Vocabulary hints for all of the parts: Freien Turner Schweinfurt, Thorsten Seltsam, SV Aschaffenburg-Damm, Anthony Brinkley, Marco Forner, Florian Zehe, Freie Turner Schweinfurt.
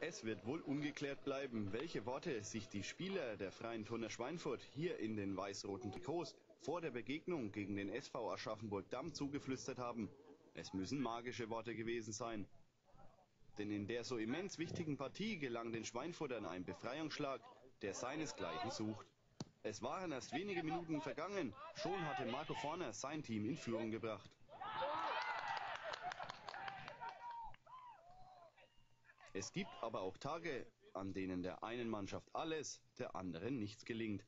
Es wird wohl ungeklärt bleiben, welche Worte sich die Spieler der Freien Turner Schweinfurt hier in den weiß-roten Trikots vor der Begegnung gegen den SV Aschaffenburg-Damm zugeflüstert haben. Es müssen magische Worte gewesen sein. Denn in der so immens wichtigen Partie gelang den Schweinfurtern ein Befreiungsschlag, der seinesgleichen sucht. Es waren erst wenige Minuten vergangen, schon hatte Marco Forner sein Team in Führung gebracht. Es gibt aber auch Tage, an denen der einen Mannschaft alles, der anderen nichts gelingt.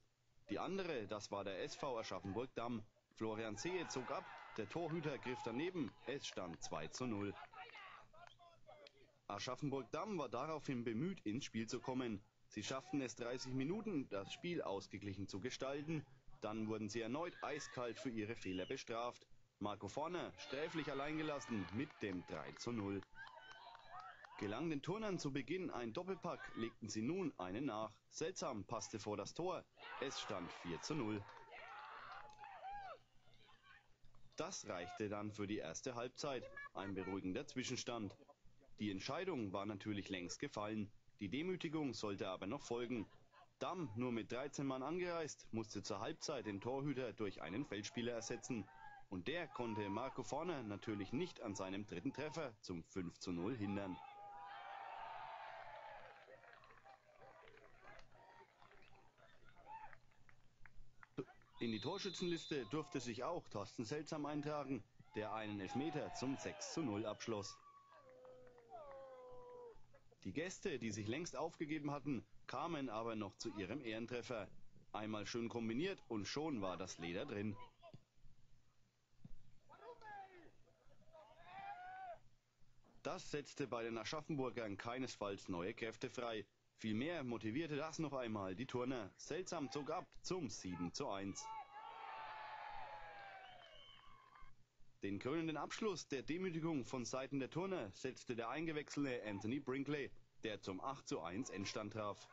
Die andere, das war der SV Aschaffenburg-Damm. Florian Zehe zog ab, der Torhüter griff daneben, es stand 2:0. Aschaffenburg-Damm war daraufhin bemüht, ins Spiel zu kommen. Sie schafften es 30 Minuten, das Spiel ausgeglichen zu gestalten. Dann wurden sie erneut eiskalt für ihre Fehler bestraft. Marco Forner sträflich alleingelassen mit dem 3:0. Gelang den Turnern zu Beginn ein Doppelpack, legten sie nun einen nach. Seltsam passte vor das Tor, es stand 4:0. Das reichte dann für die erste Halbzeit, ein beruhigender Zwischenstand. Die Entscheidung war natürlich längst gefallen, die Demütigung sollte aber noch folgen. Damm, nur mit 13 Mann angereist, musste zur Halbzeit den Torhüter durch einen Feldspieler ersetzen. Und der konnte Marco Forner natürlich nicht an seinem dritten Treffer zum 5:0 hindern. In die Torschützenliste durfte sich auch Thorsten Seltsam eintragen, der einen Elfmeter zum 6:0 abschloss. Die Gäste, die sich längst aufgegeben hatten, kamen aber noch zu ihrem Ehrentreffer. Einmal schön kombiniert und schon war das Leder drin. Das setzte bei den Aschaffenburgern keinesfalls neue Kräfte frei. Vielmehr motivierte das noch einmal die Turner. Seltsam zog ab zum 7:1. Den krönenden Abschluss der Demütigung von Seiten der Turner setzte der eingewechselte Anthony Brinkley, der zum 8:1 Endstand traf.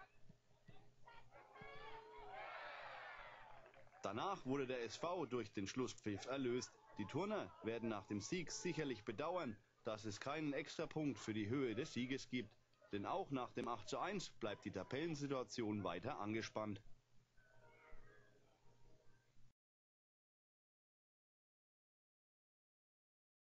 Danach wurde der SV durch den Schlusspfiff erlöst. Die Turner werden nach dem Sieg sicherlich bedauern, dass es keinen Extrapunkt für die Höhe des Sieges gibt. Denn auch nach dem 8:1 bleibt die Tabellensituation weiter angespannt.